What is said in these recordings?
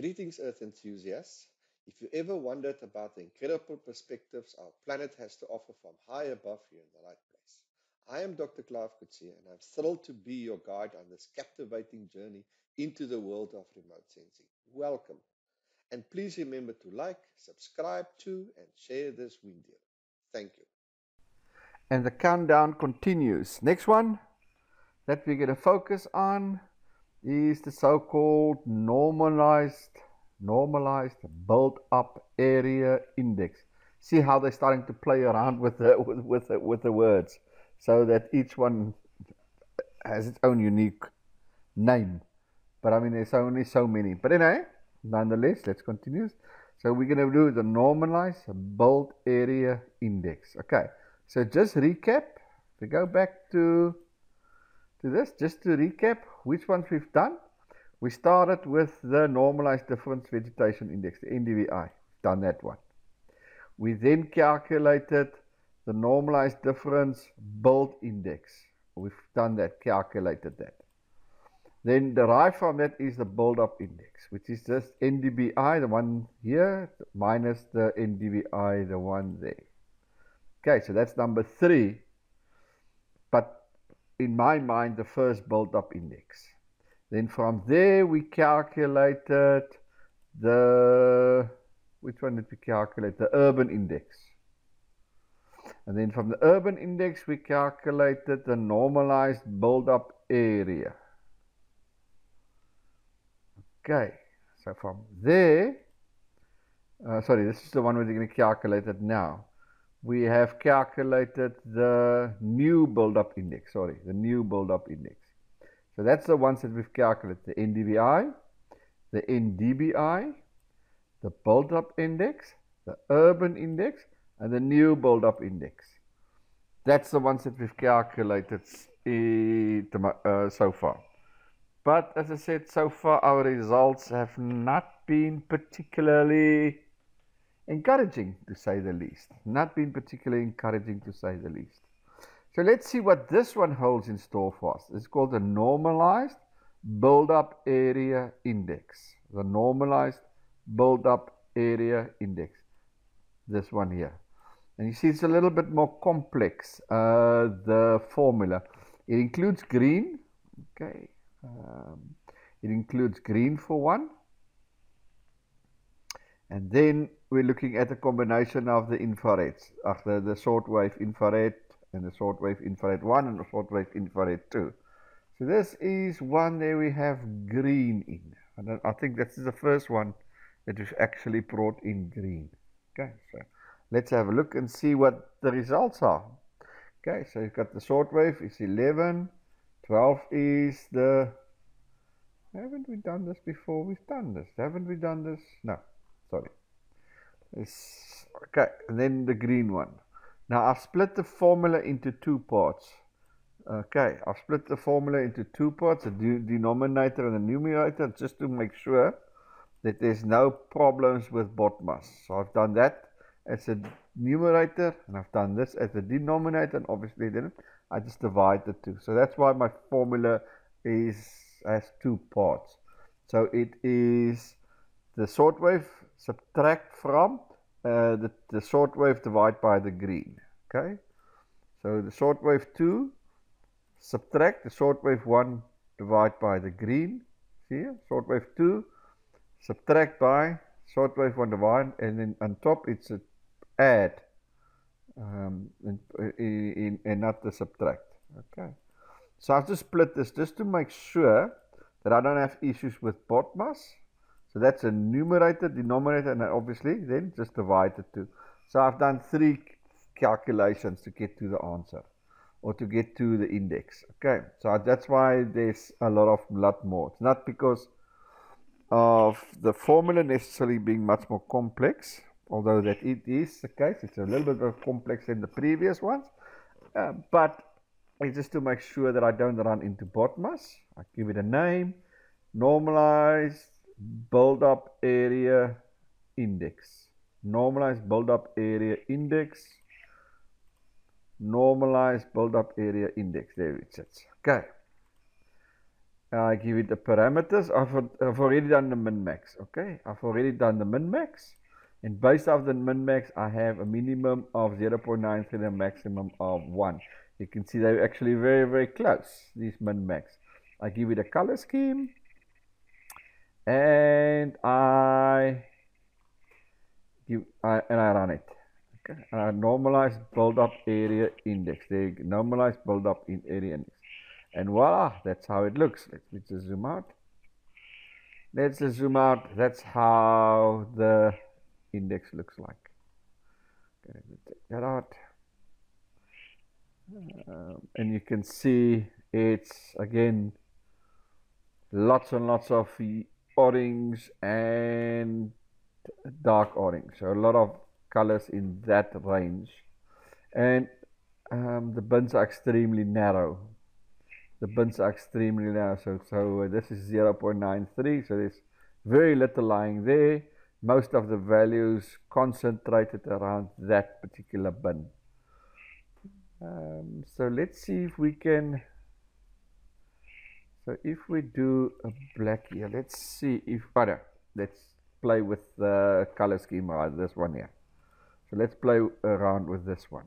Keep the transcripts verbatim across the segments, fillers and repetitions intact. Greetings, Earth enthusiasts. If you ever wondered about the incredible perspectives our planet has to offer from high above, you're in the right place. I am Doctor Clive Kutsir, and I'm thrilled to be your guide on this captivating journey into the world of remote sensing. Welcome. And please remember to like, subscribe to, and share this video. Thank you. And the countdown continues. Next one that we're going to focus on is the so-called normalized, normalized built-up area index. See how they're starting to play around with the, with, with, the, with the words, so that each one has its own unique name. But I mean, there's only so many. But anyway, nonetheless, let's continue. So we're going to do the normalized built area index. Okay. So just recap. We go back to to this. Just to recap, which ones we've done. We started with the normalized difference vegetation index, the N D V I. Done that one. We then calculated the normalized difference built index. We've done that. Calculated that. Then derived from that is the build-up index, which is just N D B I, the one here, minus the N D V I, the one there. Okay, so that's number three. But in my mind, the first build-up index. Then from there, we calculated the, which one did we calculate? The urban index. And then from the urban index, we calculated the normalized build-up area. Okay, so from there, uh, sorry, this is the one we're going to calculate it now. We have calculated the new build-up index, sorry, the new build-up index. So that's the ones that we've calculated, the N D V I, the N D B I, the build-up index, the urban index, and the new build-up index. That's the ones that we've calculated uh, so far. But as I said, so far our results have not been particularly encouraging, to say the least. Not been particularly encouraging, to say the least. So let's see what this one holds in store for us. It's called the normalized build-up area index. The normalized build-up area index. This one here. And you see it's a little bit more complex, uh, the formula. It includes green. Okay. Um, it includes green for one, and then we're looking at a combination of the infrareds, uh, the, the short wave infrared and the short wave infrared one and the short wave infrared two. So this is one that we have green in, and I think this is the first one that we've actually brought in green. Okay, so let's have a look and see what the results are. Okay, so you've got the short wave is eleven. twelve is the, haven't we done this before? We've done this. Haven't we done this? No, sorry. It's, okay, and then the green one. Now, I've split the formula into two parts. Okay, I've split the formula into two parts, the denominator and the numerator, just to make sure that there's no problems with BODMAS. So I've done that as a numerator, and I've done this as a denominator, and obviously then I just divide the two. So that's why my formula is has two parts. So it is the short wave subtract from uh, the, the short wave divided by the green. Okay. So the short wave two subtract the short wave one divided by the green. See here? Short wave two subtract by short wave one divided, and then on top it's a add. Um, in, in, in, and not the subtract. Okay, so I've just split this just to make sure that I don't have issues with BODMAS. So that's a numerator, denominator, and obviously then just divide the two. So I've done three calculations to get to the answer, or to get to the index. Okay, so that's why there's a lot of lot more. It's not because of the formula necessarily being much more complex. Although that it is the case, it's a little bit more complex than the previous ones. Uh, but it's just to make sure that I don't run into BODMAS. I give it a name, normalized build-up area index. Normalized build-up area index. Normalized build-up area index. There it sits. Okay. and I give it the parameters. I've, I've already done the min-max, okay? I've already done the min-max, and based off the min-max, I have a minimum of zero point nine three and a maximum of one. You can see they're actually very, very close, these min-max. I give it a color scheme, and I give I, and I run it. Okay, and I normalize build-up area index. They normalize build-up in area index, and voila, that's how it looks. Let me just zoom out. Let's just zoom out. That's how the index looks like. Okay, let me take that out. Um, and you can see it's again lots and lots of orange and dark orange, so a lot of colors in that range, and um, the bins are extremely narrow. The bins are extremely narrow, so, so this is zero point nine three, so there's very little lying there. Most of the values concentrated around that particular bin. Um, so let's see if we can, so if we do a black here, let's see if, oh no, let's play with the color scheme rather, this one here. So let's play around with this one.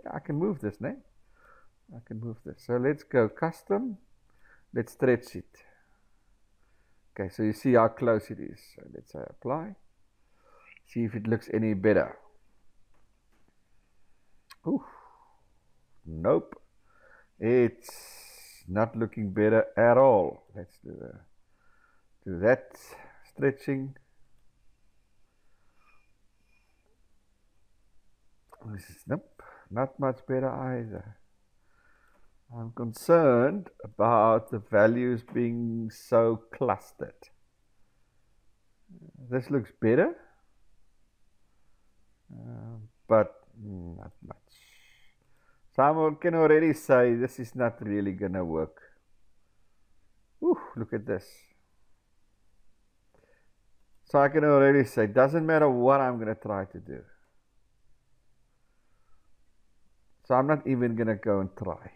Okay, I can move this, no? I can move this. So let's go custom, let's stretch it. Okay, so you see how close it is. So let's say apply, see if it looks any better. Ooh. Nope, it's not looking better at all. Let's do, the, do that stretching. This is, nope, not much better either. I'm concerned about the values being so clustered. This looks better, uh, but not much. I can already say this is not really gonna work. Ooh, look at this. So I can already say it doesn't matter what I'm gonna try to do. So I'm not even gonna go and try.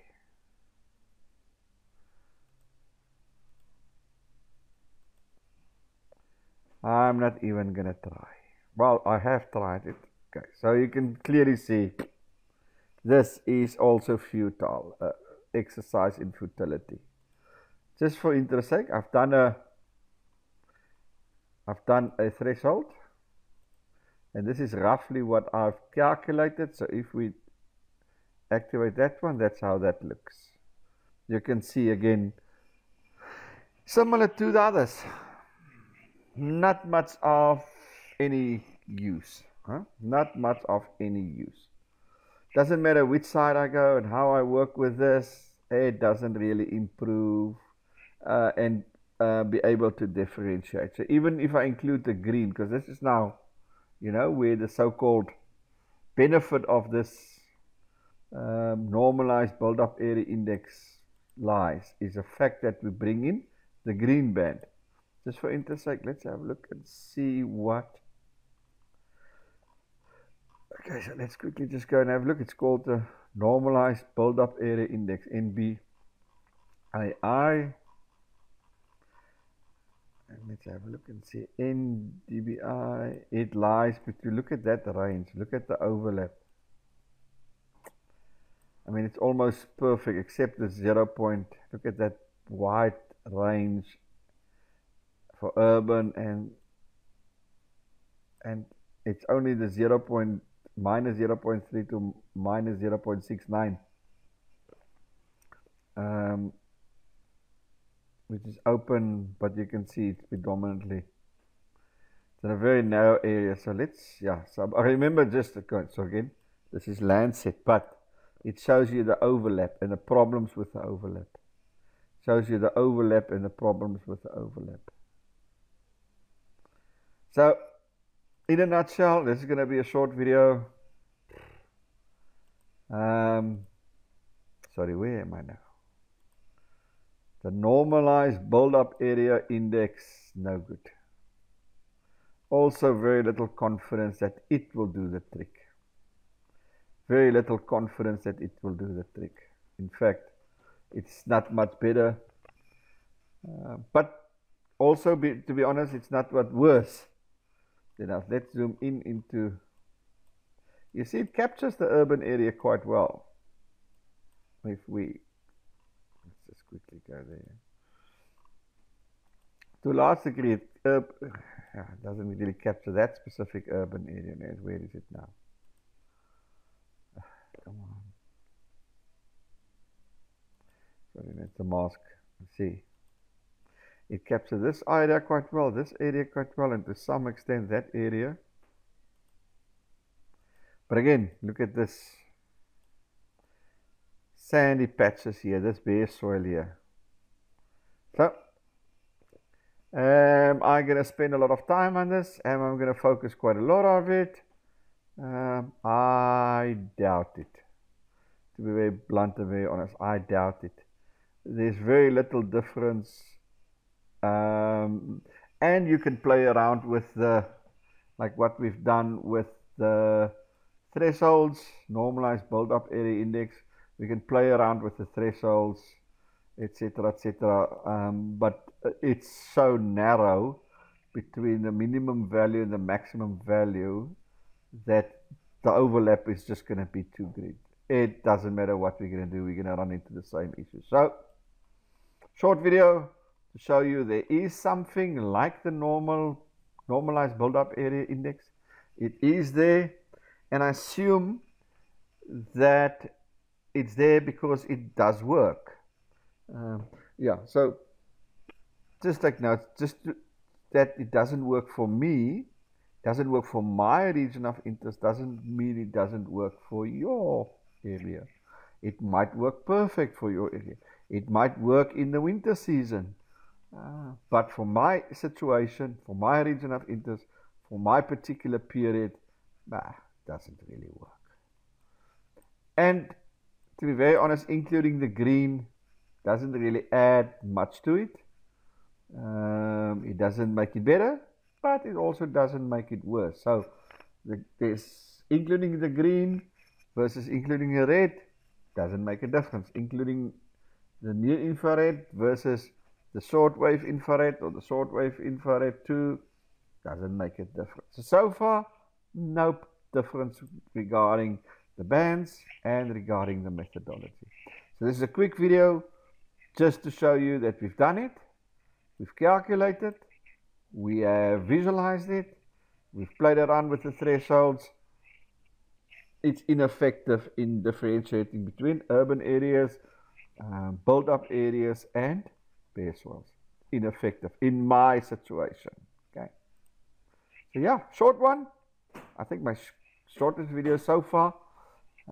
I'm not even gonna try. Well, I have tried it. Okay, so you can clearly see this is also futile, uh, exercise in futility. Just for interest sake, I've done a, I've done a threshold, and this is roughly what I've calculated. So if we activate that one, that's how that looks. You can see again, similar to the others, not much of any use, huh? Not much of any use. Doesn't matter which side I go and how I work with this, it doesn't really improve uh, and uh, be able to differentiate. So even if I include the green, because this is now, you know, where the so-called benefit of this um, normalized build-up area index lies, is the fact that we bring in the green band. Just for interest sake, let's have a look and see what. Okay, so let's quickly just go and have a look. It's called the Normalized Build-Up Area Index, N B A I. And let's have a look and see N D B I. It lies between, look at that range, look at the overlap. I mean, it's almost perfect except the zero point. Look at that wide range for urban, and and it's only the zero point. Minus zero point three to minus zero point six nine, um, which is open, but you can see it's predominantly, it's in a very narrow area. So let's, yeah, so I remember just the, so again, this is Landsat, but it shows you the overlap and the problems with the overlap. It shows you the overlap and the problems with the overlap. So, in a nutshell, this is going to be a short video. Um, sorry, where am I now? The normalized build-up area index, no good. Also, very little confidence that it will do the trick. Very little confidence that it will do the trick. In fact, it's not much better. Uh, but also, be, to be honest, it's not what worse than us. Let's zoom in into, you see, it captures the urban area quite well. If we, let's just quickly go there. To a large degree, it uh, doesn't really capture that specific urban area. Where is it now? Come on. Sorry, that's the mask. Let's see. It captures this area quite well, this area quite well, and to some extent that area. But again, look at this. Sandy patches here, this bare soil here. So, am I going to spend a lot of time on this? Am I going to focus quite a lot of it? Um, I doubt it. To be very blunt and very honest, I doubt it. There's very little difference. Um, and you can play around with the, like what we've done with the thresholds, normalized build-up area index. We can play around with the thresholds, et cetera, et cetera. Um, but it's so narrow between the minimum value and the maximum value that the overlap is just going to be too great. It doesn't matter what we're going to do, we're going to run into the same issue. So, short video to show you there is something like the normal normalized build-up area index. It is there, and I assume that it's there because it does work. Um, yeah, so just like now, just that it doesn't work for me, doesn't work for my region of interest, doesn't mean it doesn't work for your area. It might work perfect for your area. It might work in the winter season. Uh, but for my situation, for my region of interest, for my particular period, nah, doesn't really work. And to be very honest, including the green doesn't really add much to it. Um, it doesn't make it better, but it also doesn't make it worse. So the, this including the green versus including the red doesn't make a difference. Including the near infrared versus the short wave infrared or the short wave infrared two doesn't make a difference. So, so far, no difference regarding the bands and regarding the methodology. So this is a quick video just to show you that we've done it, we've calculated, we have visualized it, we've played around with the thresholds. It's ineffective in differentiating between urban areas, um, build-up areas and bare soils. Ineffective in my situation. Okay. So yeah, short one. I think my sh shortest video so far.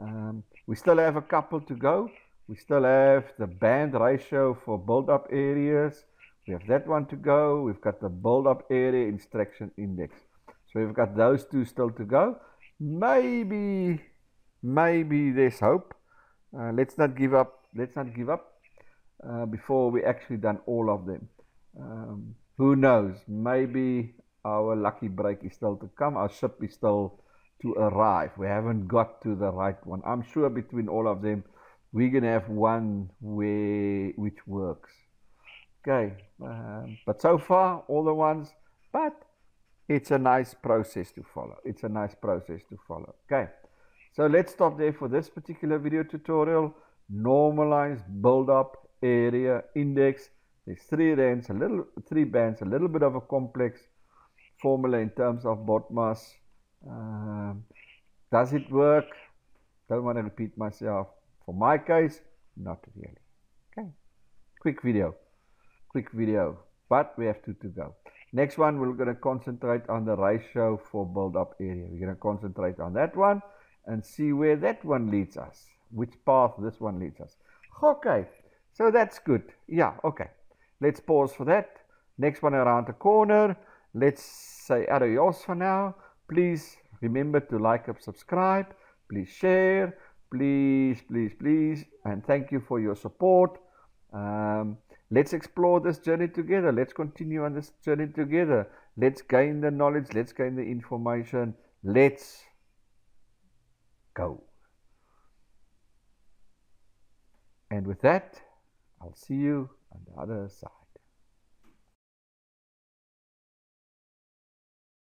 Um, we still have a couple to go. We still have the band ratio for build-up areas. We have that one to go. We've got the build-up area instruction index. So we've got those two still to go. Maybe, maybe there's hope. Uh, let's not give up. Let's not give up uh, before we actually done all of them. Um, who knows? Maybe our lucky break is still to come. Our ship is still to arrive. We haven't got to the right one. I'm sure between all of them, we're going to have one way which works. Okay, um, but so far, all the ones, but it's a nice process to follow. It's a nice process to follow. Okay, so let's stop there for this particular video tutorial. Normalized build-up area index. There's three bands, a little, three bands, a little bit of a complex formula in terms of BODMAS. Um, does it work? Don't want to repeat myself. For my case, not really. Okay, quick video, quick video, but we have two to go. Next one, we're going to concentrate on the ratio for build-up area. We're going to concentrate on that one and see where that one leads us, which path this one leads us. Okay, so that's good. Yeah, okay, let's pause for that. Next one around the corner. Let's say adios for now. Please remember to like and subscribe. Please share. Please, please, please. And thank you for your support. Um, let's explore this journey together. Let's continue on this journey together. Let's gain the knowledge. Let's gain the information. Let's go. And with that, I'll see you on the other side.